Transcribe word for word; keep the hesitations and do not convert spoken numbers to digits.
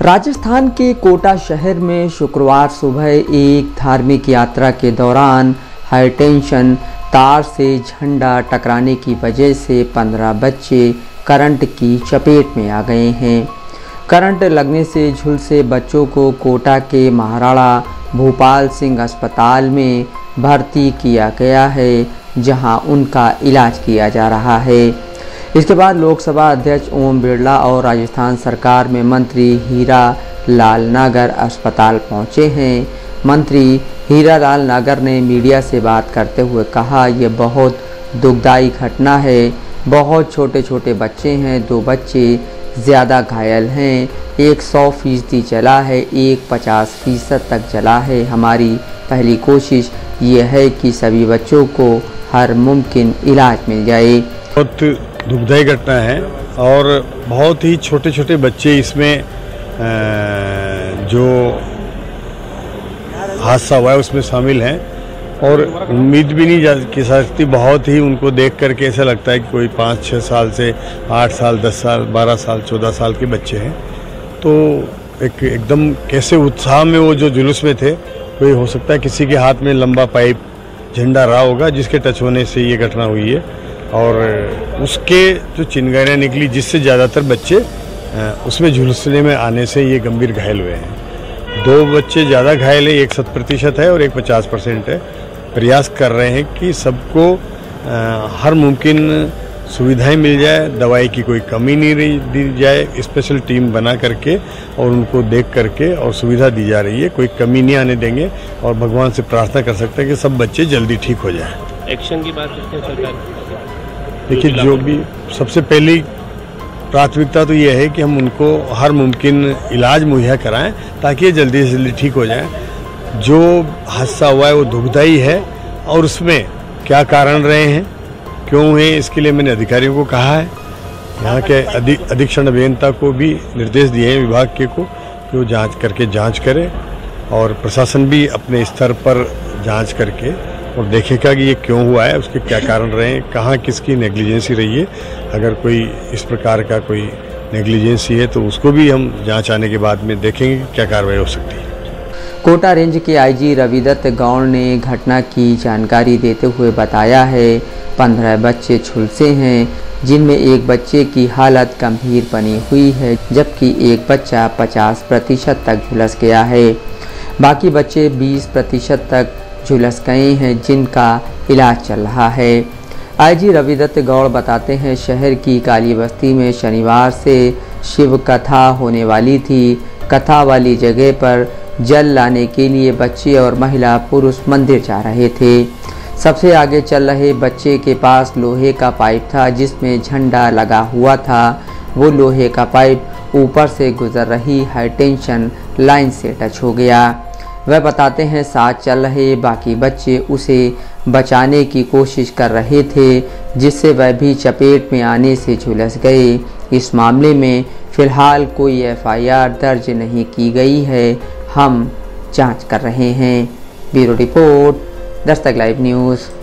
राजस्थान के कोटा शहर में शुक्रवार सुबह एक धार्मिक यात्रा के दौरान हाई टेंशन तार से झंडा टकराने की वजह से पंद्रह बच्चे करंट की चपेट में आ गए हैं। करंट लगने से झुलसे बच्चों को कोटा के महाराणा भूपाल सिंह अस्पताल में भर्ती किया गया है, जहां उनका इलाज किया जा रहा है। इसके बाद लोकसभा अध्यक्ष ओम बिड़ला और राजस्थान सरकार में मंत्री हीरा लाल नागर अस्पताल पहुंचे हैं। मंत्री हीरा लाल नागर ने मीडिया से बात करते हुए कहा, यह बहुत दुखदायी घटना है। बहुत छोटे छोटे बच्चे हैं, दो बच्चे ज़्यादा घायल हैं, एक सौ फीसदी जला है, एक पचास फीसद तक जला है। हमारी पहली कोशिश ये है कि सभी बच्चों को हर मुमकिन इलाज मिल जाए। दुखदायी घटना है और बहुत ही छोटे छोटे बच्चे इसमें जो हादसा हुआ है उसमें शामिल हैं और उम्मीद भी नहीं की सकती। बहुत ही उनको देख करके ऐसा लगता है कि कोई पाँच छः साल से आठ साल दस साल बारह साल चौदह साल के बच्चे हैं, तो एक एकदम कैसे उत्साह में वो जो जुलूस में थे, कोई हो सकता है किसी के हाथ में लंबा पाइप झंडा रहा होगा जिसके टच होने से ये घटना हुई है और उसके जो चिंगारियाँ निकली जिससे ज़्यादातर बच्चे उसमें झुलसने में आने से ये गंभीर घायल हुए हैं। दो बच्चे ज़्यादा घायल है, एक शत प्रतिशत है और एक पचास परसेंट है। प्रयास कर रहे हैं कि सबको हर मुमकिन सुविधाएं मिल जाए, दवाई की कोई कमी नहीं रही दी जाए, स्पेशल टीम बना करके और उनको देख करके और सुविधा दी जा रही है। कोई कमी नहीं आने देंगे और भगवान से प्रार्थना कर सकते हैं कि सब बच्चे जल्दी ठीक हो जाए। एक्शन की बात करते हैं सरकार, देखिए जो भी सबसे पहली प्राथमिकता तो ये है कि हम उनको हर मुमकिन इलाज मुहैया कराएं ताकि ये जल्दी से जल्दी ठीक हो जाएं। जो हादसा हुआ है वो दुखदायी है और उसमें क्या कारण रहे हैं, क्यों है, इसके लिए मैंने अधिकारियों को कहा है। यहाँ के अधि, अधीक्षण अभियंता को भी निर्देश दिए हैं विभाग के को कि वो जाँच करके जाँच करे और प्रशासन भी अपने स्तर पर जाँच करके और देखेगा कि ये क्यों हुआ है, उसके क्या कारण रहे हैं, कहाँ किसकी नेग्लिजेंसी रही है। अगर कोई इस प्रकार का कोई नेग्लिजेंसी है तो उसको भी हम जांच आने के बाद में देखेंगे कि क्या कार्रवाई हो सकती है। कोटा रेंज के आईजी रविदत्त गौड़ ने घटना की जानकारी देते हुए बताया है, पंद्रह बच्चे झुलसे हैं जिनमें एक बच्चे की हालत गंभीर बनी हुई है जबकि एक बच्चा पचास प्रतिशत तक झुलस गया है। बाकी बच्चे बीस प्रतिशत तक झुलस गए हैं जिनका इलाज चल रहा है। आईजी रविदत्त गौड़ बताते हैं, शहर की काली बस्ती में शनिवार से शिव कथा होने वाली थी। कथा वाली जगह पर जल लाने के लिए बच्चे और महिला पुरुष मंदिर जा रहे थे। सबसे आगे चल रहे बच्चे के पास लोहे का पाइप था जिसमें झंडा लगा हुआ था। वो लोहे का पाइप ऊपर से गुजर रही हाई टेंशन लाइन से टच हो गया। वह बताते हैं, साथ चल रहे बाकी बच्चे उसे बचाने की कोशिश कर रहे थे जिससे वह भी चपेट में आने से झुलस गए। इस मामले में फिलहाल कोई एफ आई आर दर्ज नहीं की गई है, हम जांच कर रहे हैं। Bureau report, Dastak live news.